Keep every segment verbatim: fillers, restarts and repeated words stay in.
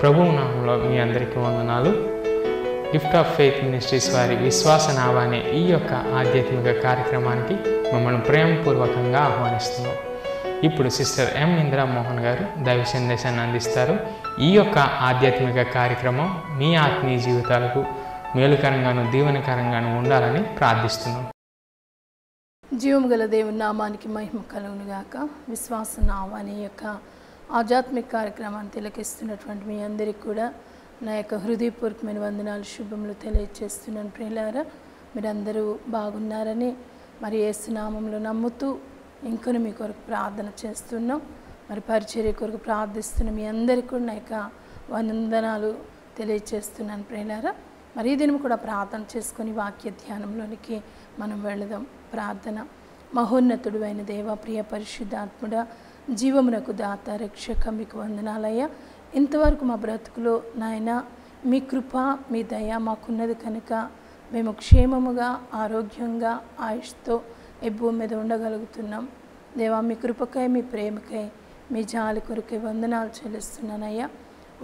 ప్రభు నామములో మీ అందరికీ వందనాలు. గిఫ్ట్ ఆఫ్ ఫెయిత్ మినిస్ట్రీస్ వారి విశ్వాస నావ అనే ఈ యొక్క ఆధ్యాత్మిక కార్యక్రమానికి మమ్మల్ని ప్రేమపూర్వకంగా ఆహ్వానిస్తున్నాం. ఇప్పుడు సిస్టర్ ఎం ఇందిరా మోహన్ గారు దైవ సందేశాన్ని అందిస్తారు. ఈ యొక్క ఆధ్యాత్మిక కార్యక్రమం మీ ఆత్మీయ జీవితాలకు మేలుకరంగాను దీవెనకరంగాను ఉండాలని ప్రార్థిస్తున్నాం. జీవము గల దేవుని నామానికి మహిమ కలుగునుగాక. విశ్వాస నావ అనే యొక్క ఆధ్యాత్మిక కార్యక్రమాన్ని తిలకిస్తున్నటువంటి మీ అందరికీ కూడా నా యొక్క హృదయపూర్వకమైన వందనాలు శుభములు తెలియజేస్తున్నాను. ప్రియులారా, మీరందరూ బాగున్నారని మరి యేసు నామములో నమ్ముతూ ఇంకను మీ కొరకు ప్రార్థన చేస్తున్నాం. మరి పరిచర్య కొరకు ప్రార్థిస్తున్న మీ అందరికీ కూడా నా యొక్క వందనాలు తెలియజేస్తున్నాను. ప్రియులారా, మరి ఈ దినం కూడా ప్రార్థన చేసుకొని వాక్య ధ్యానంలోనికి మనం వెళదాం. ప్రార్థన. మహోన్నతుడు అయిన దేవ, ప్రియ పరిశుద్ధాత్ముడా, జీవమునకు దాత రక్షక, మీకు వందనాలయ్యా. ఇంతవరకు మా బ్రతుకులో నాయన మీ కృప మీ దయ మాకున్నది కనుక మేము క్షేమముగా ఆరోగ్యంగా ఆయుష్తో ఈ భూమి మీద ఉండగలుగుతున్నాం. దేవా, మీ కృపకై మీ ప్రేమకై మీ జాలి కొరకై వందనాలు చెల్లిస్తున్నానయ్యా.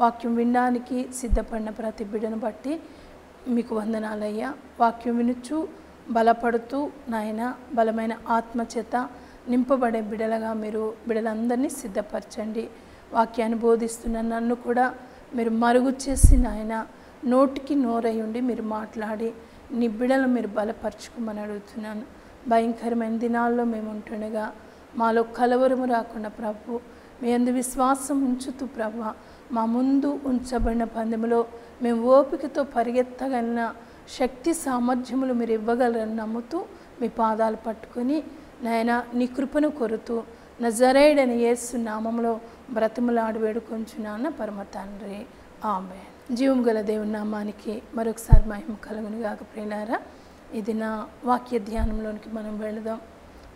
వాక్యం వినడానికి సిద్ధపడిన ప్రతి బిడ్డను బట్టి మీకు వందనాలయ్యా. వాక్యం వినుచు బలపడుతూ నాయన బలమైన ఆత్మచేత నింపబడే బిడలగా మీరు బిడలందరినీ సిద్ధపరచండి. వాక్యాన్ని బోధిస్తున్న నన్ను కూడా మీరు మరుగు చేసి నాయన నోటికి నోరై ఉండి మీరు మాట్లాడి నీ బిడలు మీరు బలపరచుకోమని అడుగుతున్నాను. భయంకరమైన దినాల్లో మేము ఉంటుండగా మాలో కలవరము రాకుండా ప్రభు మీ అందు విశ్వాసం ఉంచుతూ ప్రభు మా ముందు ఉంచబడిన పందెములో మేము ఓపికతో పరిగెత్తగలిగిన శక్తి సామర్థ్యములు మీరు ఇవ్వగలరని నమ్ముతూ మీ పాదాలు పట్టుకొని నాయన నీ కృపను కొరుతూ నజరేయుడైన యేసు నామంలో బ్రతిమలాడి వేడుకొంచున్నాను పరమ తండ్రి, ఆమేన్. జీవము గల దేవుని నామానికి మరొకసారి మహిమ కలుగును గాక. ప్రియులారా, ఇది నా వాక్య ధ్యానంలోనికి మనం వెళదాం.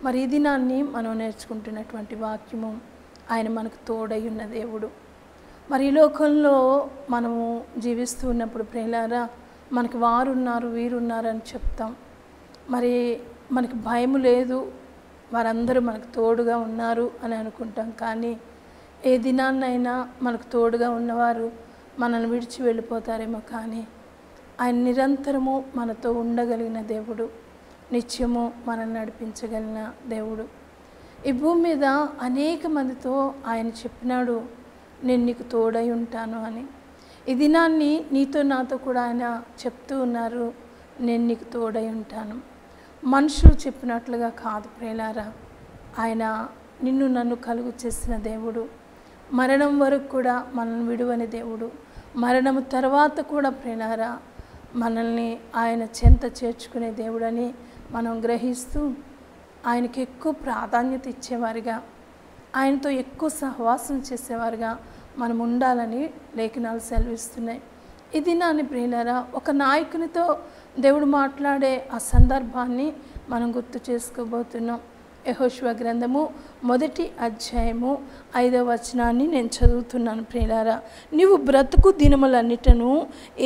మరి ఈ దినాన్ని మనం నేర్చుకుంటున్నటువంటి వాక్యము, ఆయన మనకు తోడై ఉన్న దేవుడు. మరి ఈ లోకంలో మనము జీవిస్తూ ఉన్నప్పుడు ప్రియులారా, మనకు వారున్నారు వీరున్నారని చెప్తాం. మరి మనకు భయం లేదు, వారందరూ మనకు తోడుగా ఉన్నారు అని అనుకుంటాం. కానీ ఏ దినాన్నైనా మనకు తోడుగా ఉన్నవారు మనల్ని విడిచి వెళ్ళిపోతారేమో. కానీ ఆయన నిరంతరము మనతో ఉండగలిగిన దేవుడు, నిత్యము మనల్ని నడిపించగలిగిన దేవుడు. ఈ భూమి మీద అనేక మందితో ఆయన చెప్పినాడు, నేను నీకు తోడై ఉంటాను అని. ఈ దినాన్ని నీతో నాతో కూడా ఆయన చెప్తూ ఉన్నారు, నేను నీకు తోడై ఉంటాను. మనుషులు చెప్పినట్లుగా కాదు ప్రియులారా, ఆయన నిన్ను నన్ను కలుగు చేసిన దేవుడు. మరణం వరకు కూడా మనల్ని విడువని దేవుడు. మరణం తర్వాత కూడా ప్రియులారా మనల్ని ఆయన చెంత చేర్చుకునే దేవుడని మనం గ్రహిస్తూ ఆయనకి ఎక్కువ ప్రాధాన్యత ఇచ్చేవారుగా, ఆయనతో ఎక్కువ సహవాసం చేసేవారుగా మనం ఉండాలని లేఖనాలు సెలవిస్తున్నాయి. ఈ దినాన్ని ప్రియులారా, ఒక నాయకునితో దేవుడు మాట్లాడే ఆ సందర్భాన్ని మనం గుర్తు చేసుకోబోతున్నాం. యెహోషువ గ్రంథము మొదటి అధ్యాయము ఐదవ వచనాన్ని నేను చదువుతున్నాను. ప్రియులారా, నీవు బ్రతుకు దినములన్నిటను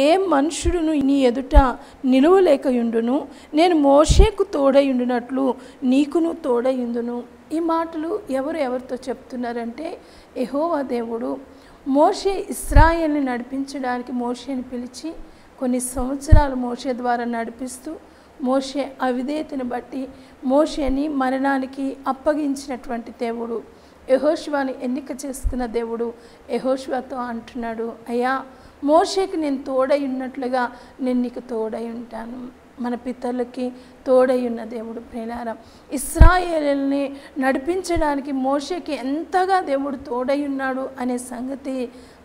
ఏ మనుషుడును నీ ఎదుట నిలువలేకయుండును, నేను మోషేకు తోడయుండునట్లు నీకును తోడయుండును. ఈ మాటలు ఎవరు ఎవరితో చెప్తున్నారంటే, యెహోవా దేవుడు మోషే ఇశ్రాయేల్ని నడిపించడానికి మోషేని పిలిచి కొన్ని సంవత్సరాలు మోషే ద్వారా నడిపిస్తూ మోషే అవిధేయతను బట్టి మోషేని మరణానికి అప్పగించినటువంటి దేవుడు, యెహోషువని ఎన్నిక చేసుకున్న దేవుడు యెహోషువతో అంటున్నాడు, అయ్యా మోషేకి నేను తోడై ఉన్నట్లుగా నేను నీకు తోడై ఉంటాను. మన పితరులకి తోడై ఉన్న దేవుడు ప్రియులారా, ఇశ్రాయేలుని నడిపించడానికి మోషేకి ఎంతగా దేవుడు తోడై ఉన్నాడు అనే సంగతి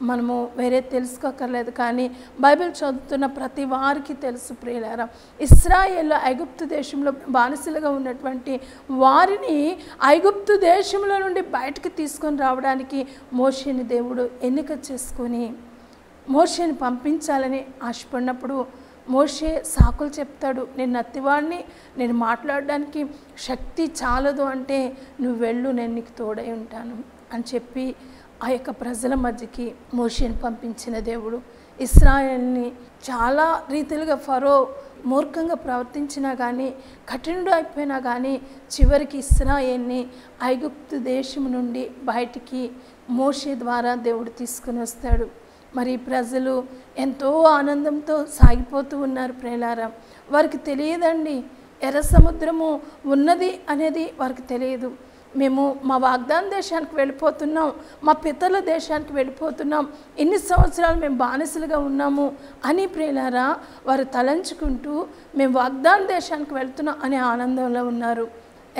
మనము వేరే తెలుసుకోకర్లేదు. కానీ బైబిల్ చదువుతున్న ప్రతి వారికి తెలుసు ప్రియులారా, ఇశ్రాయేలు ఐగుప్తు దేశంలో బానిసలుగా ఉన్నటువంటి వారిని ఐగుప్తు దేశంలో నుండి బయటకు తీసుకొని రావడానికి మోషేని దేవుడు ఎన్నిక చేసుకొని మోషేని పంపించాలని ఆశపడినప్పుడు మోషే సాకులు చెప్తాడు, నేను నత్తివాడిని, నేను మాట్లాడడానికి శక్తి చాలదు అంటే నువ్వు వెళ్ళు, నేను నీకు తోడై ఉంటాను అని చెప్పి ఆ యొక్క ప్రజల మధ్యకి మోషేని పంపించిన దేవుడు. ఇశ్రాయేల్ని చాలా రీతిలుగా ఫరో మూర్ఖంగా ప్రవర్తించినా కానీ కఠినుడు అయిపోయినా కానీ చివరికి ఇశ్రాయేల్ని ఐగుప్తు దేశం నుండి బయటికి మోషే ద్వారా దేవుడు తీసుకుని వస్తాడు. మరి ప్రజలు ఎంతో ఆనందంతో సాగిపోతూ ఉన్నారు ప్రేలారా. వారికి తెలియదండి ఎర్ర సముద్రము ఉన్నది అనేది వారికి తెలియదు. మేము మా వాగ్దాన దేశానికి వెళ్ళిపోతున్నాం, మా పితరుల దేశానికి వెళ్ళిపోతున్నాం, ఇన్ని సంవత్సరాలు మేము బానిసలుగా ఉన్నాము అని ప్రేలారా వారు తలంచుకుంటూ మేము వాగ్దాన దేశానికి వెళ్తున్నాం అనే ఆనందంలో ఉన్నారు.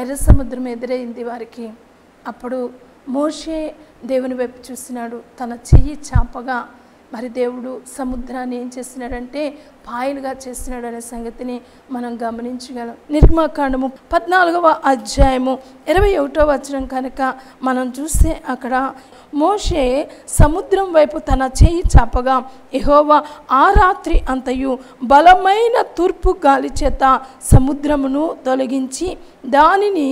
ఎర్ర సముద్రం ఎదురైంది వారికి. అప్పుడు మోషే దేవుని వైపు చూసినాడు. తన చెయ్యి చాపగా మరి దేవుడు సముద్రాన్ని ఏం చేసినాడంటే పాయలుగా చేసినాడు అనే సంగతిని మనం గమనించగలం. నిర్మాకాండము పద్నాలుగవ అధ్యాయము ఇరవై ఒకటో వచనం కనుక మనం చూస్తే అక్కడ మోషే సముద్రం వైపు తన చెయ్యి చాపగా యెహోవా ఆ రాత్రి అంతయు బలమైన తూర్పు గాలి చేత సముద్రమును తొలగించి దానిని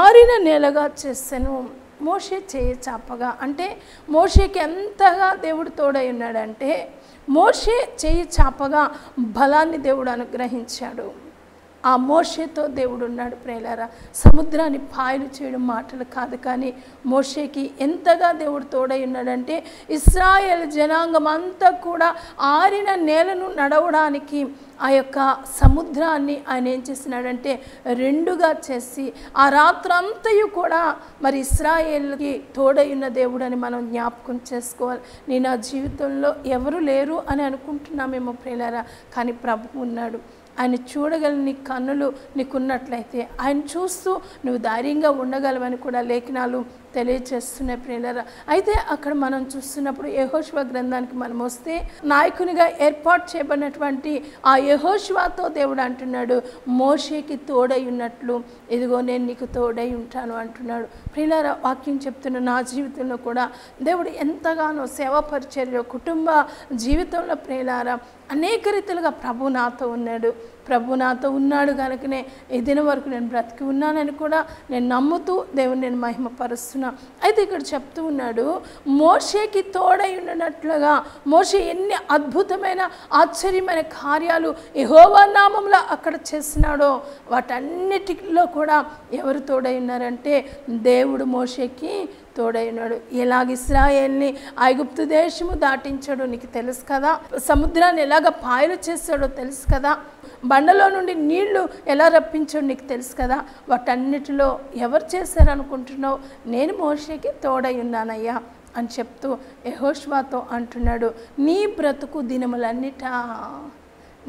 ఆరిన నేలగా చేసెను. మోషే చేయి చాపగా అంటే మోషేకి ఎంతగా దేవుడు తోడై ఉన్నాడంటే మోషే చేయి చాపగా బలాన్ని దేవుడు అనుగ్రహించాడు. ఆ మోషేతో దేవుడు ఉన్నాడు ప్రేలారా. సముద్రాన్ని పాయలు చేయడం మాటలు కాదు, కానీ మోషేకి ఎంతగా దేవుడు తోడై ఉన్నాడంటే ఇశ్రాయేల్ జనాంగం అంతా కూడా ఆరిన నేలను నడవడానికి ఆ యొక్క సముద్రాన్ని ఆయన ఏం చేసినాడంటే రెండుగా చేసి ఆ రాత్రంతయు కూడా మరి ఇశ్రాయేల్కి తోడై ఉన్న దేవుడు అని మనం జ్ఞాపకం చేసుకోవాలి. నేను ఆ జీవితంలో ఎవరు లేరు అని అనుకుంటున్నామేమో ప్రేలారా, కానీ ప్రభు ఉన్నాడు. ఆయన చూడగలని నీ కన్నులు నీకున్నట్లయితే ఆయన చూస్తూ నువ్వు ధైర్యంగా ఉండగలవని కూడా లేఖనాలు తెలియచేస్తున్నాయి ప్రియులారా. అయితే అక్కడ మనం చూస్తున్నప్పుడు యెహోషువ గ్రంథానికి మనం వస్తే నాయకునిగా ఏర్పాటు చేయబడినటువంటి ఆ యెహోషువతో దేవుడు అంటున్నాడు మోషేకి తోడై ఉన్నట్లు, ఇదిగో నేను నీకు తోడై ఉంటాను అంటున్నాడు. ప్రియులారా, వాక్యం చెప్తున్న నా జీవితంలో కూడా దేవుడు ఎంతగానో సేవా పరిచర్య కుటుంబ జీవితంలో ప్రియులారా అనేక రీతిలుగా ప్రభు నాతో ఉన్నాడు. ప్రభు నాతో ఉన్నాడు కనుకనే ఈ దినం వరకు నేను బ్రతికి ఉన్నానని కూడా నేను నమ్ముతూ దేవుని నేను మహిమపరుస్తున్నా. అయితే ఇక్కడ చెప్తూ ఉన్నాడు మోషేకి తోడై ఉండనట్లుగా మోషే ఎన్ని అద్భుతమైన ఆశ్చర్యమైన కార్యాలు యెహోవా నామంలో అక్కడ చేసినాడో వాటన్నిటిలో కూడా ఎవరు తోడై ఉన్నారంటే దేవుడు మోషేకి తోడై ఉన్నాడు. ఎలాగ ఇశ్రాయేల్ని ఐగుప్తు దేశము దాటించాడో నీకు తెలుసు కదా, సముద్రాన్ని ఎలాగ పాయలు చేశాడో తెలుసు కదా, బండలో నుండి నీళ్లు ఎలా రప్పించాడో నీకు తెలుసు కదా, వాటన్నిటిలో ఎవరు చేశారనుకుంటున్నావు? నేను మోషేకి తోడై ఉన్నానయ్యా అని చెప్తూ యెహోషువతో అంటున్నాడు నీ బ్రతుకు దినములన్నిట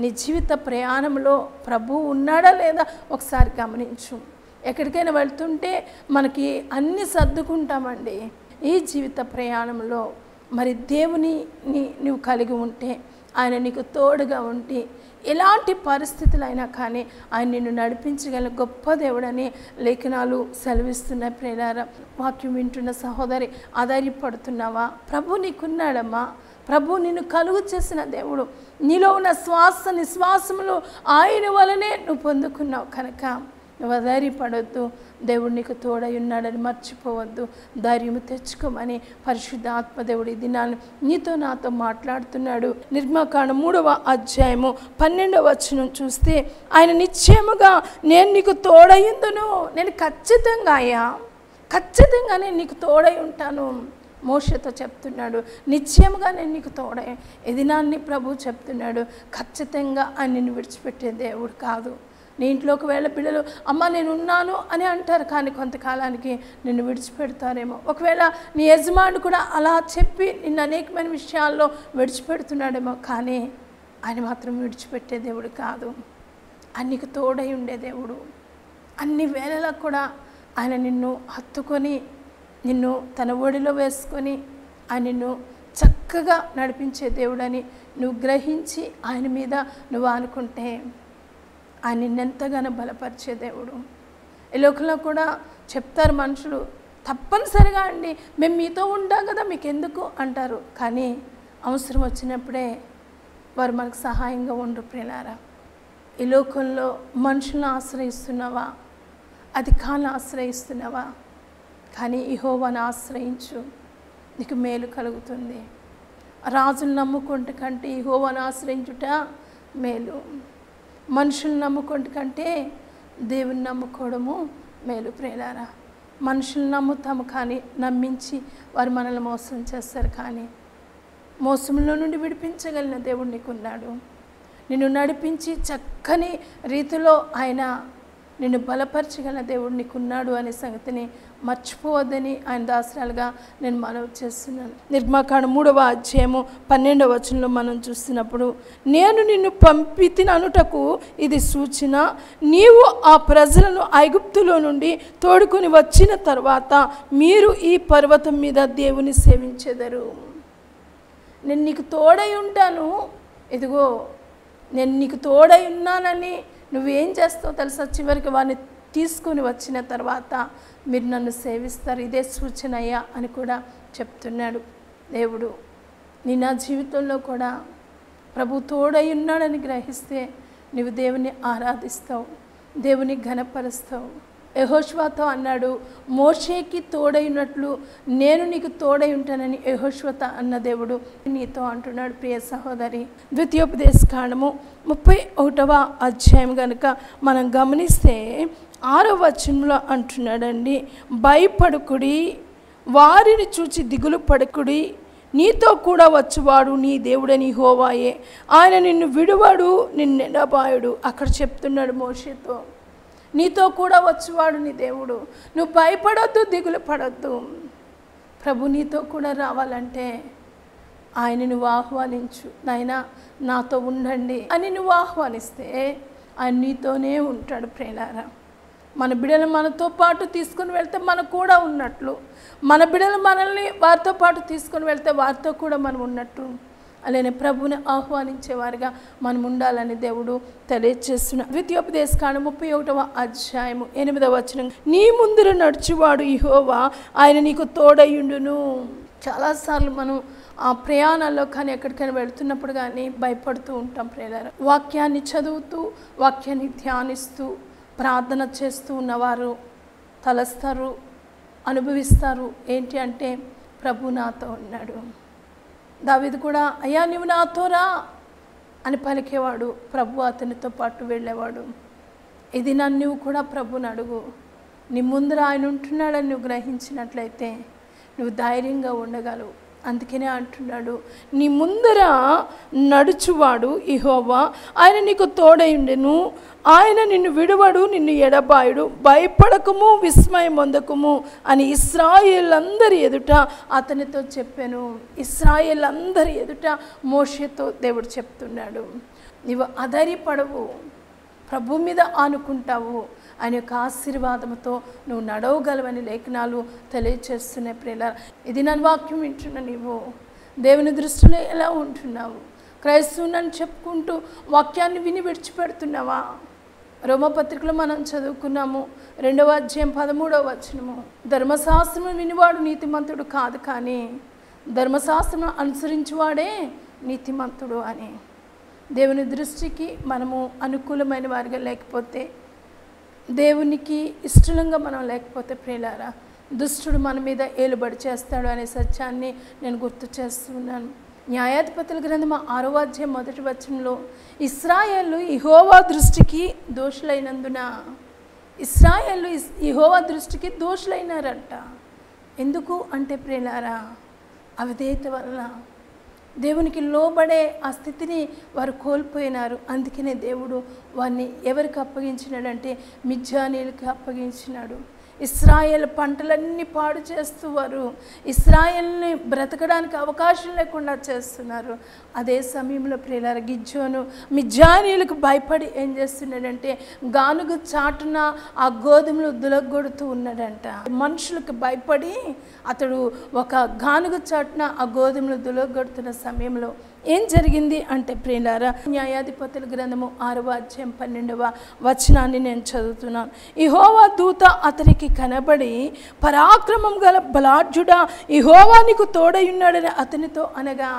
నీ జీవిత ప్రయాణంలో ప్రభు ఉన్నాడా లేదా ఒకసారి గమనించు. ఎక్కడికైనా వెళ్తుంటే మనకి అన్నీ సర్దుకుంటామండి. ఈ జీవిత ప్రయాణంలో మరి దేవుని నువ్వు కలిగి ఉంటే ఆయన నీకు తోడుగా ఉండి ఎలాంటి పరిస్థితులైనా కానీ ఆయన నిన్ను నడిపించగల గొప్ప దేవుడని లేఖనాలు సెలవిస్తున్నాయి ప్రేలారా. వాక్యం వింటున్న సహోదరి ఆధారపడుతున్నావా? ప్రభు నీకున్నాడమ్మా. ప్రభు నిన్ను కలుగు చేసిన దేవుడు. నీలో ఉన్న శ్వాస నిశ్వాసములు ఆయన వలనే నువ్వు పొందుకున్నావు కనుక నువ్వు ధైర్యపడొద్దు. దేవుడు నీకు తోడై ఉన్నాడని మర్చిపోవద్దు. ధైర్యం తెచ్చుకోమని పరిశుద్ధ ఆత్మదేవుడు ఈ దినాన్ని నీతో నాతో మాట్లాడుతున్నాడు. నిర్మాకాండం మూడవ అధ్యాయము పన్నెండవ వచనం చూస్తే ఆయన నిశ్చయముగా నేను నీకు తోడయ్యిందును, నేను ఖచ్చితంగా అయ్యా ఖచ్చితంగా నేను నీకు తోడై ఉంటాను మోషేతో చెప్తున్నాడు. నిశ్చయముగా నేను నీకు తోడై ఎదినాన్ని ప్రభు చెప్తున్నాడు. ఖచ్చితంగా ఆయన నిన్ను విడిచిపెట్టే దేవుడు కాదు. నీ ఇంట్లోకి వేళ పిల్లలు అమ్మ నేనున్నాను అని అంటారు, కానీ కొంతకాలానికి నిన్ను విడిచిపెడతారేమో. ఒకవేళ నీ యజమానుడు కూడా అలా చెప్పి నిన్ను అనేకమైన విషయాల్లో విడిచిపెడుతున్నాడేమో, కానీ ఆయన మాత్రం విడిచిపెట్టే దేవుడు కాదు. ఆయన నీకు తోడై ఉండే దేవుడు. అన్ని వేళలా కూడా ఆయన నిన్ను హత్తుకొని నిన్ను తన ఒడిలో వేసుకొని ఆయన నిన్ను చక్కగా నడిపించే దేవుడని నువ్వు గ్రహించి ఆయన మీద నువ్వు అనుకుంటే ఆయన నిన్నెంతగానో బలపరిచే దేవుడు. ఈ లోకంలో కూడా చెప్తారు మనుషులు తప్పనిసరిగా అండి, మేము మీతో ఉంటాం కదా మీకు ఎందుకు అంటారు, కానీ అవసరం వచ్చినప్పుడే వారు మనకు సహాయంగా ఉండు ప్రియులారా. ఈ లోకంలో మనుషులను ఆశ్రయిస్తున్నావా? అధికారులను ఆశ్రయిస్తున్నావా? కానీ యెహోవాను ఆశ్రయించు, నీకు మేలు కలుగుతుంది. రాజును నమ్ముకుంటే కంటే యెహోవాను ఆశ్రయించుట మేలు. మనుషులను నమ్ముకోండి కంటే దేవుని నమ్ముకోవడము మేలు ప్రేలారా. మనుషులు నమ్ముతాము కానీ నమ్మించి వారు మనల్ని మోసం చేస్తారు, కానీ మోసములో నుండి విడిపించగలిగిన దేవుడు నీకున్నాడు. నిన్ను నడిపించి చక్కని రీతిలో ఆయన నిన్ను బలపరచగల దేవుడు నీకున్నాడు అనే సంగతిని మర్చిపోవద్దని ఆయన దాసరాలుగా నేను మనవి చేస్తున్నాను. నిర్మాకాండ మూడవ అధ్యాయము పన్నెండవ వచనంలో మనం చూసినప్పుడు, నేను నిన్ను పంపి తిననుటకు ఇది సూచన, నీవు ఆ ప్రజలను ఐగుప్తులో నుండి తోడుకొని వచ్చిన తర్వాత మీరు ఈ పర్వతం మీద దేవుని సేవించెదరు. నేను నీకు తోడై ఉంటాను, ఇదిగో నేను నీకు తోడై ఉన్నానని నువ్వేం చేస్తావు తెలుసా, చివరికి వారిని తీసుకొని వచ్చిన తర్వాత మీరు నన్ను సేవిస్తారు, ఇదే సూచన అయ్యా అని కూడా చెప్తున్నాడు దేవుడు. నీ నా జీవితంలో కూడా ప్రభు తోడై ఉన్నాడని గ్రహిస్తే నువ్వు దేవుని ఆరాధిస్తావు, దేవుని ఘనపరుస్తావు. యెహోషువతో అన్నాడు, మోషేకి తోడై ఉన్నట్లు నేను నీకు తోడై ఉంటానని యెహోషువతో అన్న దేవుడు నీతో అంటున్నాడు ప్రియ సహోదరి. ద్వితీయోపదేశ కాండము ముప్పై ఒకటవ అధ్యాయం కనుక మనం గమనిస్తే ఆరో వచనంలో అంటున్నాడండి, భయపడుకుడి, వారిని చూచి దిగులు పడకుడి, నీతో కూడా వచ్చువాడు నీ దేవుడని యెహోవాయే, ఆయన నిన్ను విడువాడు, నిన్నెడబాయుడు. అక్కడ చెప్తున్నాడు మోషేతో, నీతో కూడా వచ్చేవాడు నీ దేవుడు, నువ్వు భయపడొద్దు, దిగులు పడొద్దు. ప్రభు నీతో కూడా రావాలంటే ఆయన నువ్వు ఆహ్వానించు, నాయనా నాతో ఉండండి అని నువ్వు ఆహ్వానిస్తే ఆయన నీతోనే ఉంటాడు. ప్రేలారా, మన బిడ్డలు మనతో పాటు తీసుకుని వెళ్తే మనకు కూడా ఉన్నట్లు, మన బిడ్డలు మనల్ని వారితో పాటు తీసుకుని వెళ్తే వారితో కూడా మనం ఉన్నట్టు, అలానే ప్రభుని ఆహ్వానించేవారుగా మనం ఉండాలని దేవుడు తెలియజేస్తున్నాడు. ద్వితీయోపదేశకాండ ముప్పై ఒకటవ అధ్యాయము ఎనిమిదవ వచనం, నీ ముందర నడుచువాడు యెహోవా, ఆయన నీకు తోడయ్యుండును. చాలాసార్లు మనం ఆ ప్రయాణాల్లో కానీ ఎక్కడికైనా వెళుతున్నప్పుడు కానీ భయపడుతూ ఉంటాం ప్రేరణ. వాక్యాన్ని చదువుతూ, వాక్యాన్ని ధ్యానిస్తూ, ప్రార్థన చేస్తూ ఉన్నవారు తలస్తారు, అనుభవిస్తారు ఏంటి అంటే ప్రభు నాతో ఉన్నాడు. దావీదు కూడా, అయ్యా నువ్వు నాతోరా అని పలికేవాడు, ప్రభు అతనితో పాటు వెళ్ళేవాడు. ఇది నన్ను కూడా ప్రభుని అడుగు, నీ ముందర ఆయన ఉంటున్నాడని నువ్వు గ్రహించినట్లయితే నువ్వు ధైర్యంగా ఉండగలవు. అందుకనే అంటున్నాడు, నీ ముందర నడుచువాడు యెహోవా, ఆయన నీకు తోడైయుండెను, ఆయన నిన్ను విడువడు, నిన్ను ఎడబాయుడు, భయపడకము, విస్మయం పొందకము అని ఇశ్రాయేలందరి ఎదుట అతనితో చెప్పాను. ఇశ్రాయేలందరి ఎదుట మోషేతో దేవుడు చెప్తున్నాడు, నీవు అధైర్యపడవు, ప్రభు మీద ఆనుకుంటావు, ఆయన యొక్క ఆశీర్వాదంతో నువ్వు నడవగలవని లేఖనాలు తెలియచేస్తున్నాయి ప్రియులారా. ఇది నన్ను వాక్యం వింటున్నా నీవు దేవుని దృష్టిలో ఎలా ఉంటున్నావు? క్రైస్తవునని చెప్పుకుంటూ వాక్యాన్ని విని విడిచిపెడుతున్నావా? రోమపత్రికలో మనం చదువుకున్నాము రెండవ అధ్యాయం పదమూడవ వచనము, ధర్మశాస్త్రం వినివాడు నీతిమంతుడు కాదు కానీ ధర్మశాస్త్రం అనుసరించేవాడే నీతిమంతుడు అని. దేవుని దృష్టికి మనము అనుకూలమైన వారిగా లేకపోతే, దేవునికి ఇష్టంగా మనం లేకపోతే ప్రియులారా, దుష్టుడు మన మీద ఏలుబడి చేస్తాడు అనే సత్యాన్ని నేను గుర్తు చేస్తున్నాను. న్యాయాధిపతుల గ్రంథం ఆరవ అధ్యాయం మొదటి వచనంలో, ఇశ్రాయేలు యెహోవా దృష్టికి దోషులైనందున, ఇశ్రాయేలు యెహోవా దృష్టికి దోషులైనారంట. ఎందుకు అంటే ప్రియులారా, అవిధేయత వలన దేవునికి లోబడే ఆ స్థితిని వారు కోల్పోయినారు. అందుకనే దేవుడు వారిని ఎవరికి అప్పగించినాడంటే మిద్యానీయులకి అప్పగించినాడు. ఇశ్రాయేల్ పంటలన్నీ పాడు చేస్తూ వారు ఇశ్రాయేల్ని బ్రతకడానికి అవకాశం లేకుండా చేస్తున్నారు. అదే సమయంలో ప్రియులారా, గిద్యోను మిద్యానీయులకు భయపడి ఏం చేస్తున్నాడంటే గానుగు చాటున ఆ గోధుమలు దులగొడుతూ ఉన్నాడంట. మనుషులకు భయపడి అతడు ఒక గానుగు చాటున ఆ గోధుమలు దులగొడుతున్న సమయంలో ఏం జరిగింది అంటే ప్రియులారా, న్యాయాధిపతుల గ్రంథము ఆరవ అధ్యాయం పన్నెండవ వచనాన్ని నేను చదువుతున్నాను, యెహోవా దూత అతనికి కనబడి, పరాక్రమం గల బలాఢ్యుడా, యెహోవా నీకు తోడై ఉన్నాడని అతనితో అనగా,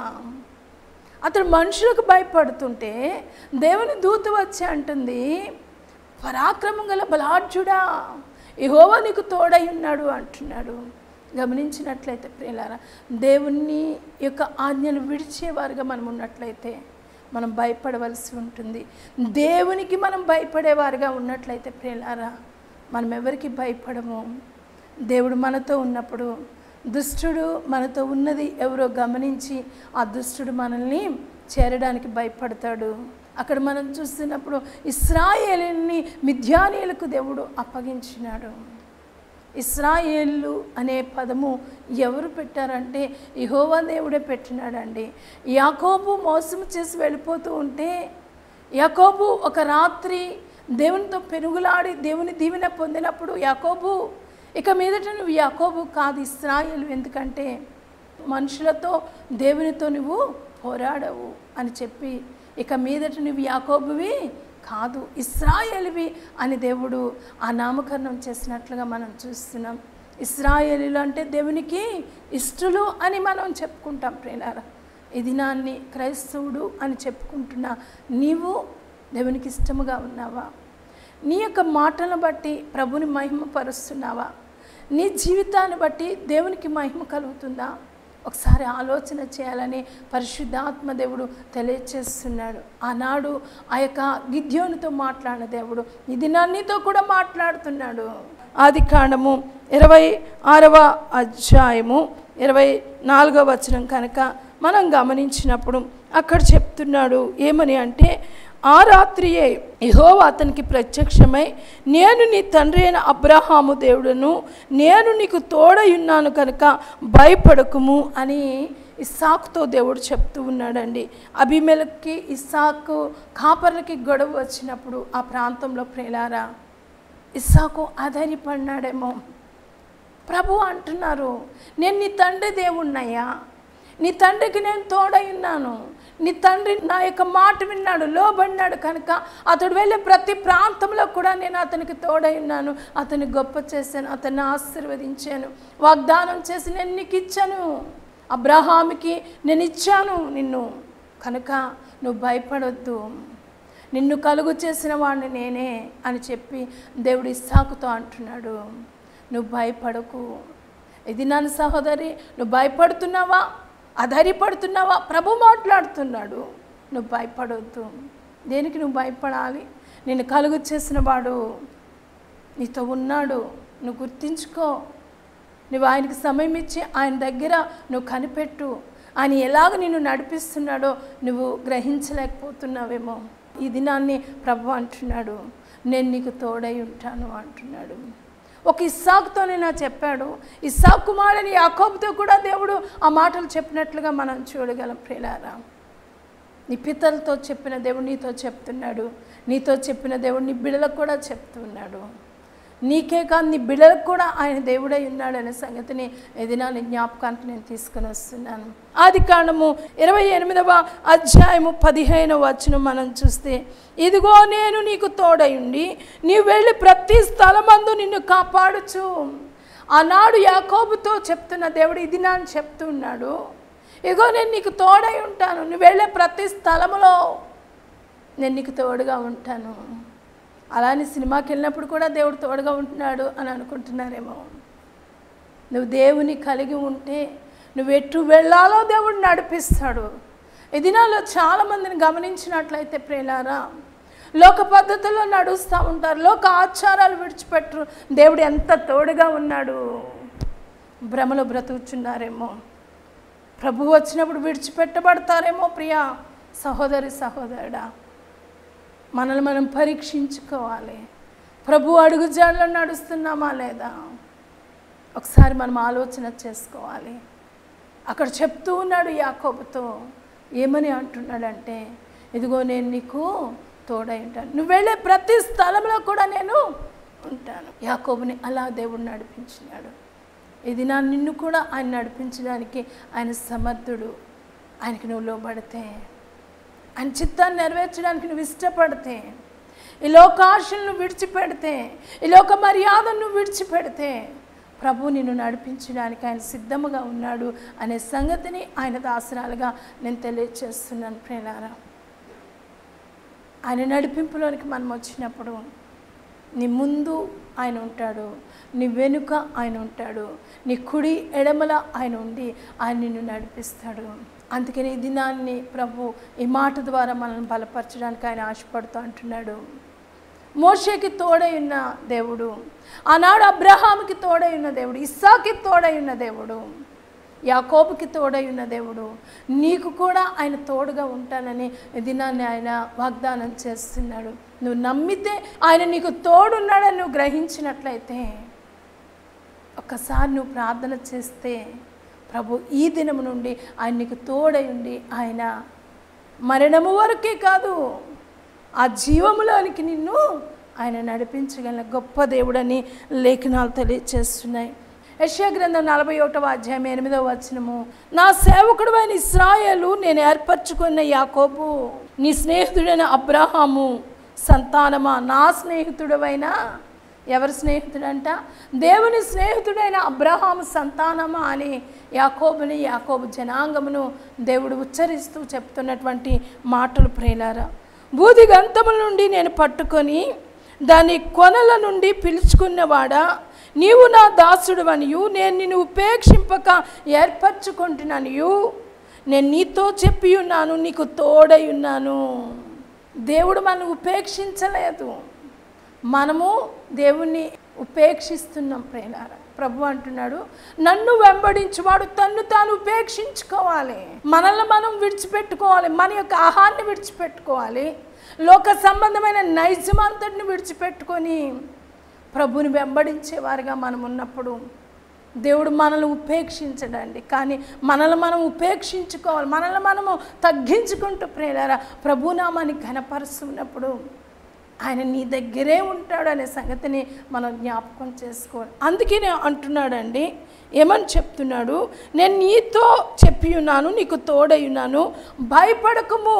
అతడు మనుషులకు భయపడుతుంటే దేవుని దూత వచ్చి అంటుంది, పరాక్రమం గల బలాఢ్యుడా, యెహోవా నీకు తోడై ఉన్నాడు అంటున్నాడు. గమనించినట్లయితే ప్రియులారా, దేవుని యొక్క ఆజ్ఞలు విడిచేవారుగా మనం ఉన్నట్లయితే మనం భయపడవలసి ఉంటుంది. దేవునికి మనం భయపడేవారుగా ఉన్నట్లయితే ప్రియులారా, మనం ఎవరికి భయపడము. దేవుడు మనతో ఉన్నప్పుడు దుష్టుడు మనతో ఉన్నది ఎవరో గమనించి ఆ దుష్టుడు మనల్ని చేరడానికి భయపడతాడు. అక్కడ మనం చూస్తున్నప్పుడు ఇశ్రాయేలుని మిద్యానీయులకు దేవుడు అప్పగించినాడు. ఇశ్రాయేలు అనే పదము ఎవరు పెట్టారంటే యెహోవా దేవుడే పెట్టినాడండి. యాకోబు మోసం చేసి వెళ్ళిపోతూ ఉంటే యాకోబు ఒక రాత్రి దేవునితో పెనుగులాడి దేవుని దీవెన పొందినప్పుడు యాకోబు ఇక మీదట నువ్వు యాకోబు కాదు ఇశ్రాయేలు, ఎందుకంటే మనుషులతో దేవునితో నువ్వు పోరాడవు అని చెప్పి ఇక మీదట నువ్వు యాకోబువి కాదు ఇశ్రాయేలువి అని దేవుడు ఆ నామకరణం చేసినట్లుగా మనం చూస్తున్నాం. ఇశ్రాయేలులు అంటే దేవునికి ఇష్టలు అని మనం చెప్పుకుంటాం. ప్రేరణ ఈ దినాన్ని క్రైస్తవుడు అని చెప్పుకుంటున్నా నీవు దేవునికి ఇష్టముగా ఉన్నావా? నీ యొక్క మాటలను బట్టి ప్రభుని మహిమపరుస్తున్నావా? నీ జీవితాన్ని బట్టి దేవునికి మహిమ కలుగుతుందా? ఒకసారి ఆలోచన చేయాలని పరిశుద్ధాత్మ దేవుడు తెలియచేస్తున్నాడు. ఆనాడు ఆ యొక్క గిద్యోనుతో మాట్లాడిన దేవుడు ఈ దినాన్నితో కూడా మాట్లాడుతున్నాడు. ఆది కాండము ఇరవై ఆరవ అధ్యాయము ఇరవై నాలుగవ వచనం కనుక మనం గమనించినప్పుడు అక్కడ చెప్తున్నాడు ఏమని అంటే, ఆ రాత్రియే యెహోవా అతనికి ప్రత్యక్షమై, నేను నీ తండ్రి అయిన అబ్రహాము దేవుడను, నేను నీకు తోడయున్నాను కనుక భయపడకుము అని ఇస్సాకుతో దేవుడు చెప్తూ ఉన్నాడండి. అబీమెలెకుకి ఇస్సాకు కాపర్లకి గొడవ వచ్చినప్పుడు ఆ ప్రాంతంలో ప్రేలారా ఇస్సాకు ఆధారపడినాడేమో. ప్రభు అంటున్నారు, నేను నీ తండ్రి దేవుణ్ణయ్యా, నీ తండ్రికి నేను తోడయున్నాను, నీ తండ్రి నా యొక్క మాట విన్నాడు, లోబడినాడు కనుక అతడు వెళ్ళే ప్రతి ప్రాంతంలో కూడా నేను అతనికి తోడై ఉన్నాను, అతన్ని గొప్ప చేశాను, అతన్ని ఆశీర్వదించాను, వాగ్దానం చేసి నేను నీకు ఇచ్చాను, అబ్రహాముకి నేను ఇచ్చాను నిన్ను, కనుక నువ్వు భయపడొద్దు, నిన్ను కలుగు చేసిన వాడిని నేనే అని చెప్పి దేవుడు ఇస్సాకుతో అంటున్నాడు. నువ్వు భయపడకు. ఇది నా సహోదరి, నువ్వు భయపడుతున్నావా? ఆధారపడుతున్నావా? ప్రభు మాట్లాడుతున్నాడు, నువ్వు భయపడొద్దు. దేనికి నువ్వు భయపడాలి? నిన్ను కలుగు చేసిన వాడు నీతో ఉన్నాడు, నువ్వు గుర్తించుకో. నువ్వు ఆయనకి సమయం ఇచ్చి ఆయన దగ్గర నువ్వు కనిపెట్టు. ఆయన ఎలాగ నిన్ను నడిపిస్తున్నాడో నువ్వు గ్రహించలేకపోతున్నావేమో. ఈ దినాన్ని ప్రభు అంటున్నాడు, నేను నీకు తోడై ఉంటాను అంటున్నాడు. ఒక ఇస్సాకుతోనైనా చెప్పాడు, ఇస్సాకు కుమారుని యాకోబుతో కూడా దేవుడు ఆ మాటలు చెప్పినట్లుగా మనం చూడగలం. ప్రేలారా, నీ పితలతో చెప్పిన దేవుడు నీతో చెప్తున్నాడు, నీతో చెప్పిన దేవుడు నీ బిడ్డలకు కూడా చెప్తున్నాడు. నీకే కాదు నీ బిడ్డలకు కూడా ఆయన దేవుడై ఉన్నాడు అనే సంగతిని ఏదైనా నీ జ్ఞాపకానికి నేను తీసుకుని వస్తున్నాను. ఆది కాండము ఇరవై ఎనిమిదవ అధ్యాయము పదిహేనవ వచనం మనం చూస్తే, ఇదిగో నేను నీకు తోడయుండి నీవు వెళ్ళి ప్రతి స్థలమందు నిన్ను కాపాడుచు. ఆనాడు యాకోబుతో చెప్తున్న దేవుడు ఇది నాని చెప్తున్నాడు, ఇదిగో నేను నీకు తోడై ఉంటాను, నువ్వు వెళ్ళే ప్రతి స్థలములో నేను నీకు తోడుగా ఉంటాను. అలానే సినిమాకి వెళ్ళినప్పుడు కూడా దేవుడు తోడుగా ఉంటున్నాడు అని అనుకుంటున్నారేమో. నువ్వు దేవుని కలిగి ఉంటే నువ్వు ఎటు వెళ్ళాలో దేవుడు నడిపిస్తాడు. ఈ దినాల్లో చాలామందిని గమనించినట్లయితే ప్రేలారా, లోక పద్ధతుల్లో నడుస్తూ ఉంటారు, లోక ఆచారాలు విడిచిపెట్టరు. దేవుడు ఎంత తోడుగా ఉన్నాడు, భ్రమలో బ్రతుకుచున్నారేమో. ప్రభు వచ్చినప్పుడు విడిచిపెట్టబడతారేమో. ప్రియా సహోదరి సహోదరుడా, మనల్ని మనం పరీక్షించుకోవాలి. ప్రభు అడుగుజాడలో నడుస్తున్నామా లేదా ఒకసారి మనం ఆలోచన చేసుకోవాలి. అక్కడ చెప్తూ ఉన్నాడు యాకోబుతో, ఏమని అంటున్నాడంటే, ఇదిగో నేను నీకు తోడై ఉంటాను, నువ్వు వెళ్ళే ప్రతి స్థలంలో కూడా నేను ఉంటాను. యాకోబుని అలా దేవుడు నడిపించినాడు. ఇది నా నిన్ను కూడా ఆయన నడిపించడానికి ఆయన సమర్థుడు. ఆయనకి నువ్వు లోబడితే, ఆయన చిత్తాన్ని నెరవేర్చడానికి నువ్వు ఇష్టపడితే, ఈ లోకాశలను విడిచిపెడితే, ఈ లోక మర్యాదను విడిచిపెడితే ప్రభు నిన్ను నడిపించడానికి ఆయన సిద్ధముగా ఉన్నాడు అనే సంగతిని ఆయన దాసరాలుగా నేను తెలియచేస్తున్నాను. ప్రేలారా, ఆయన నడిపింపులోనికి మనం వచ్చినప్పుడు నీ ముందు ఆయన ఉంటాడు, నీ వెనుక ఆయన ఉంటాడు, నీ కుడి ఎడమల ఆయన ఉండి ఆయన నిన్ను నడిపిస్తాడు. అందుకని ఈ దినాన్ని ప్రభు ఈ మాట ద్వారా మనల్ని బలపరచడానికి ఆయన ఆశపడుతూ అంటున్నాడు, మోషేకి తోడై ఉన్న దేవుడు, ఆనాడు అబ్రహాముకి తోడై ఉన్న దేవుడు, ఇస్సాకి తోడై ఉన్న దేవుడు, యాకోబుకి తోడై ఉన్న దేవుడు, నీకు కూడా ఆయన తోడుగా ఉంటానని దినాన్ని ఆయన వాగ్దానం చేస్తున్నాడు. నువ్వు నమ్మితే ఆయన నీకు తోడున్నాడని నువ్వు గ్రహించినట్లయితే, ఒక్కసారి నువ్వు ప్రార్థన చేస్తే ప్రభు ఈ దినము నుండి ఆయన నీకు తోడై ఉండి ఆయన మరణము వరకే కాదు ఆ జీవములోనికి నిన్ను ఆయన నడిపించగల గొప్ప దేవుడని లేఖనాలు తెలియజేస్తున్నాయి. యెషయా గ్రంథం నలభై ఒకటవ అధ్యాయం ఎనిమిదవ వచనము, నా సేవకుడు అయిన ఇశ్రాయేలు, నేను ఏర్పరచుకున్న యాకోబు, నీ స్నేహితుడైన అబ్రహాము సంతానమా, నా స్నేహితుడవైన, ఎవరి స్నేహితుడంట? దేవుని స్నేహితుడైన అబ్రహాము సంతానమా అని యాకోబుని, యాకోబు జనాంగమును దేవుడు ఉచ్చరిస్తూ చెప్తున్నటువంటి మాటలు ప్రేలారా. భూదిగంతముల నుండి నేను పట్టుకొని దాని కొనల నుండి పిలుచుకున్నవాడా, నీవు నా దాసుడువనియు, నేను నిన్ను ఉపేక్షింపక ఏర్పరచుకుంటున్నాను, నేను నీతో చెప్పి ఉన్నాను, నీకు తోడై ఉన్నాను. దేవుడు మనం ఉపేక్షించలేదు, మనము దేవుణ్ణి ఉపేక్షిస్తున్నాం ప్రేలారా. ప్రభు అంటున్నాడు, నన్ను వెంబడించువాడు తన్ను తాను ఉపేక్షించుకోవాలి, మనల్ని మనం విడిచిపెట్టుకోవాలి, మన యొక్క ఆహారాన్ని విడిచిపెట్టుకోవాలి, లోక సంబంధమైన నైజమంతటిని విడిచిపెట్టుకొని ప్రభుని వెంబడించేవారుగా మనం ఉన్నప్పుడు దేవుడు మనల్ని ఉపేక్షించడండి. కానీ మనల్ని మనం ఉపేక్షించుకోవాలి, మనల్ని మనము తగ్గించుకుంటూ ప్రేలారా ప్రభునామాన్ని ఘనపరుస్తున్నప్పుడు ఆయన నీ దగ్గరే ఉంటాడు అనే సంగతిని మనం జ్ఞాపకం చేసుకోవాలి. అందుకే నేను అంటున్నాడండి, ఏమని చెప్తున్నాడు, నేను నీతో చెప్పి ఉన్నాను, నీకు తోడై ఉన్నాను, భయపడకము,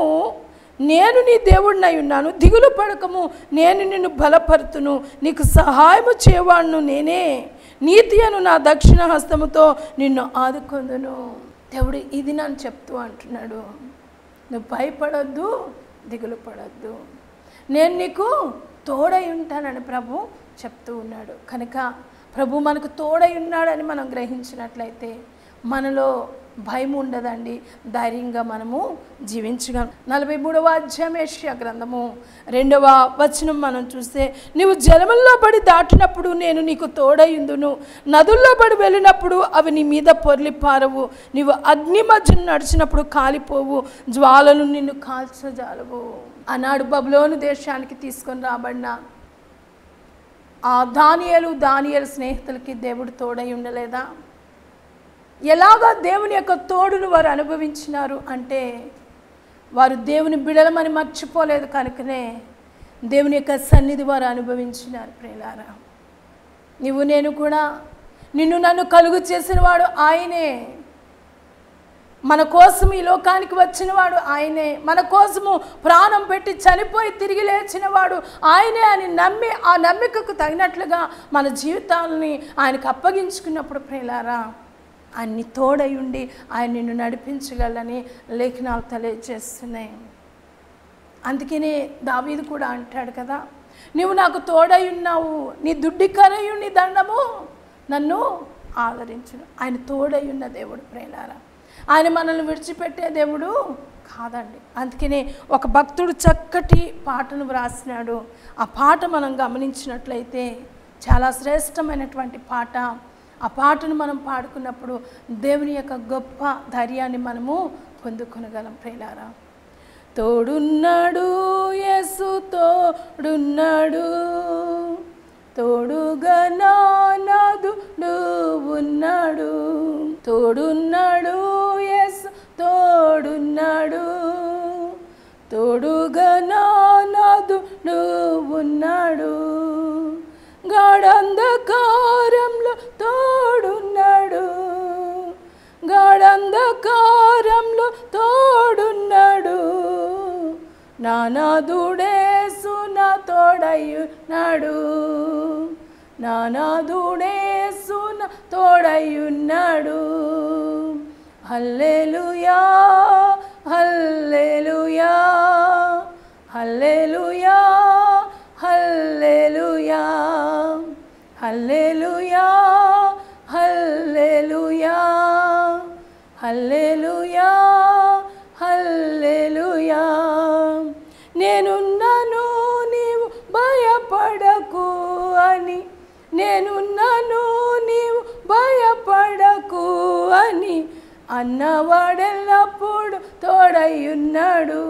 నేను నీ దేవుడినై ఉన్నాను, దిగులు పడకము, నేను నిన్ను బలపరుతును, నీకు సహాయము చేయవాడును నేనే, నీతి అను నా దక్షిణ హస్తముతో నిన్ను ఆదుకొందును. దేవుడు ఇది నన్ను చెప్తూ అంటున్నాడు, నువ్వు భయపడొద్దు, దిగులు పడొద్దు, నేను నీకు తోడై ఉంటానని ప్రభు చెప్తూ ఉన్నాడు. కనుక ప్రభు మనకు తోడై ఉన్నాడని మనం గ్రహించినట్లయితే మనలో భయం ఉండదండి, ధైర్యంగా మనము జీవించగలం. నలభై మూడవ అధ్యాయం యెషయా గ్రంథము రెండవ వచనం మనం చూస్తే, నీవు జలముల్లో పడి దాటినప్పుడు నేను నీకు తోడైందును, నదుల్లో పడి వెళ్ళినప్పుడు అవి నీ మీద పొర్లి పారవు, నీవు అగ్ని మధ్య నడిచినప్పుడు కాలిపోవు, జ్వాలను నిన్ను కాల్చజాలవు. ఆనాడు బబులోను దేశానికి తీసుకొని రాబడిన ఆ దానియేలు దానియేలు స్నేహితులకి దేవుడు తోడై ఉండలేదా? ఎలాగా దేవుని యొక్క తోడును వారు అనుభవించినారు అంటే, వారు దేవుని బిడలమని మర్చిపోలేదు కనుకనే దేవుని యొక్క సన్నిధి వారు అనుభవించినారు ప్రేలారా. నువ్వు నేను కూడా, నిన్ను నన్ను కలుగు చేసిన వాడు ఆయనే, మన కోసం ఈ లోకానికి వచ్చినవాడు ఆయనే, మన కోసము ప్రాణం పెట్టి చనిపోయి తిరిగి లేచినవాడు ఆయనే అని నమ్మి ఆ నమ్మికకు తగినట్లుగా మన జీవితాలని ఆయనకు అప్పగించుకున్నప్పుడు ప్రేలారా ఆయన్ని తోడై ఉండి ఆయన నిన్ను నడిపించగలని లేఖనాలు తెలియజేస్తున్నాయి. అందుకనే దావీదు కూడా అంటాడు కదా, నీవు నాకు తోడై ఉన్నావు, నీ దుడ్డి కరయు నీ దండము నన్ను ఆదరించును. ఆయన తోడై ఉన్న దేవుడు ప్రేలారా, ఆయన మనల్ని విడిచిపెట్టే దేవుడు కాదండి. అందుకనే ఒక భక్తుడు చక్కటి పాటను వ్రాసినాడు, ఆ పాట మనం గమనించినట్లయితే చాలా శ్రేష్టమైనటువంటి పాట. ఆ పాటను మనం పాడుకున్నప్పుడు దేవుని యొక్క గొప్ప ధైర్యాన్ని మనము పొందుకొనగలం ప్రేలారా. తోడున్నాడు యేసు, తోడున్నాడు, తోడుగా నాదుడు ఉన్నాడు, తోడున్నాడు యేసు, తోడున్నాడు, తోడుగా నాదుడు ఉన్నాడు, గాఢంధకారంలో తోడున్నాడు, గాఢంధకారంలో తోడున్నాడు, నానాదుడేసు నా తోడయ్యున్నాడు, నానాదుడేసు నా తోడయ్యున్నాడు, హల్లెలూయా హల్లెలూయా హల్లెలూయా హల్లెలూయా హల్లెలూయా హల్లెలూయా హల్లెలూయా హల్లెలూయా. నేనున్నాను, నీవు భయప అన్నవాడెల్లప్పుడు తోడయ్యున్నాడు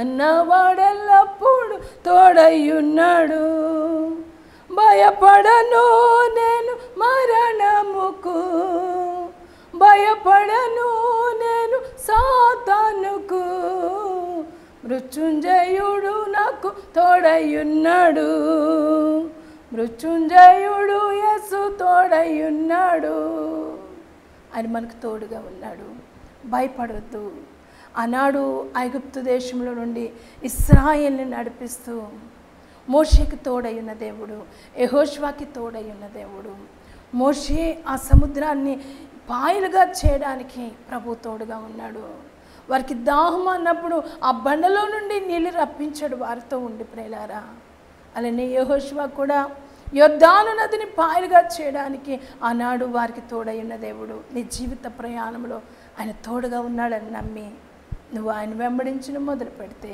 అన్నవాడెల్లప్పుడు తోడయ్యున్నాడు భయపడను నేను మరణముకు భయపడను నేను సాతానుకు మృత్యుంజయుడు నాకు తోడయ్యున్నాడు మృత్యుంజయుడు యేసు తోడయ్యున్నాడు ఆయన మనకు తోడుగా ఉన్నాడు. భయపడవద్దు. ఆనాడు ఐగుప్తు దేశంలో నుండి ఇశ్రాయేలుని నడిపిస్తూ మోషేకి తోడయ్యున్న దేవుడు, యెహోషువాకి తోడయ్యున్న దేవుడు, మోషే ఆ సముద్రాన్ని పాయలుగా చేయడానికి ప్రభు తోడుగా ఉన్నాడు. వారికి దాహం అన్నప్పుడు ఆ బండలో నుండి నీళ్ళు రప్పించాడు, వారితో ఉండి ప్రేలారా. అలానే యెహోషువా కూడా యొర్దాను నదిని పాయలుగా చేయడానికి ఆనాడు వారికి తోడయ్యున్న దేవుడు. నీ జీవిత ప్రయాణంలో ఆయన తోడుగా ఉన్నాడని నమ్మి నువ్వు ఆయన వెంబడించడం మొదలు పెడితే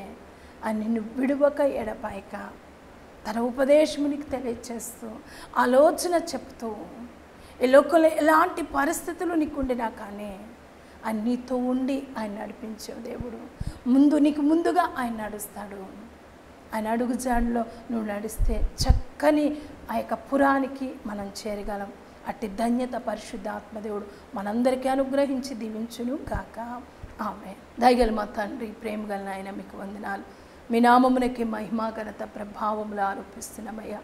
ఆయన నిన్ను విడువక ఎడపాయక తన ఉపదేశం నీకు తెలియచేస్తూ ఆలోచన చెప్తూ ఈ లోకంలో ఎలాంటి పరిస్థితులు నీకుండినా కానీ ఆయన నీతో ఉండి ఆయన నడిపించే దేవుడు. ముందు నీకు ముందుగా ఆయన నడుస్తాడు. ఆయన అడుగుజాడలో నువ్వు నడిస్తే చక్కని ఆ యొక్క పురానికి మనం చేరగలం. అట్టి ధన్యత పరిశుద్ధాత్మదేవుడు మనందరికీ అనుగ్రహించి దీవించును గాక. ఆమె. దయగల మా తండ్రి, ప్రేమగల ఆయన, మీకు వందనాలు. మీ నామమునకి మహిమా ఘనత ప్రభావములు ఆరోపిస్తున్నామయ్యా.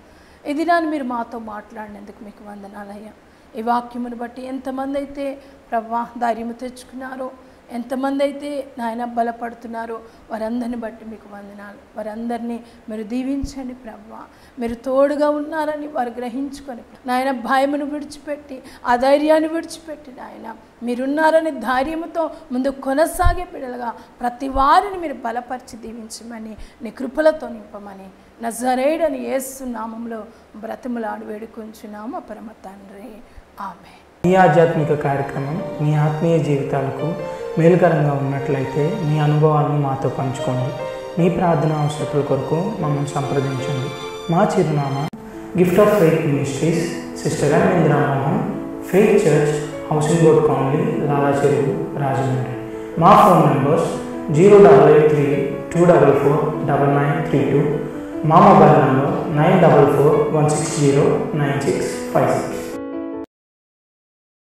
ఇది నన్ను మీరు మాతో మాట్లాడినందుకు మీకు వందనాలయ్యా. ఈ వాక్యమును బట్టి ఎంతమంది అయితే ప్రభా ధైర్యము తెచ్చుకున్నారో, ఎంతమంది అయితే నాయన బలపడుతున్నారో వారందరిని బట్టి మీకు వందనాలు. వారందరినీ మీరు దీవించండి ప్రభా. మీరు తోడుగా ఉన్నారని వారు గ్రహించుకొని నాయన భయమును విడిచిపెట్టి ఆ ధైర్యాన్ని విడిచిపెట్టి నాయన మీరున్నారని ధైర్యంతో ముందు కొనసాగే బిడ్డలుగా ప్రతి వారిని మీరు బలపరిచి దీవించమని నీ కృపలతో నింపమని నజరేయుడని యేసు నామములో బ్రతిమలాడి వేడుకొంచున్నాము పరమ తండ్రి. ఆమె. మీ ఆధ్యాత్మిక కార్యక్రమం మీ ఆత్మీయ జీవితాలకు మేలుకరంగా ఉన్నట్లయితే మీ అనుభవాలను మాతో పంచుకోండి. మీ ప్రార్థన అవసరతల కొరకు మమ్మల్ని సంప్రదించండి. మా చిరునామా gift of faith ministries, sister M. Indira Mohan, faith church, housing board colony, Lalacheru, Rajahmundry. మా phone numbers zero double eight three two double four double nine three two. మా mobile number nine double four one six zero nine six five six.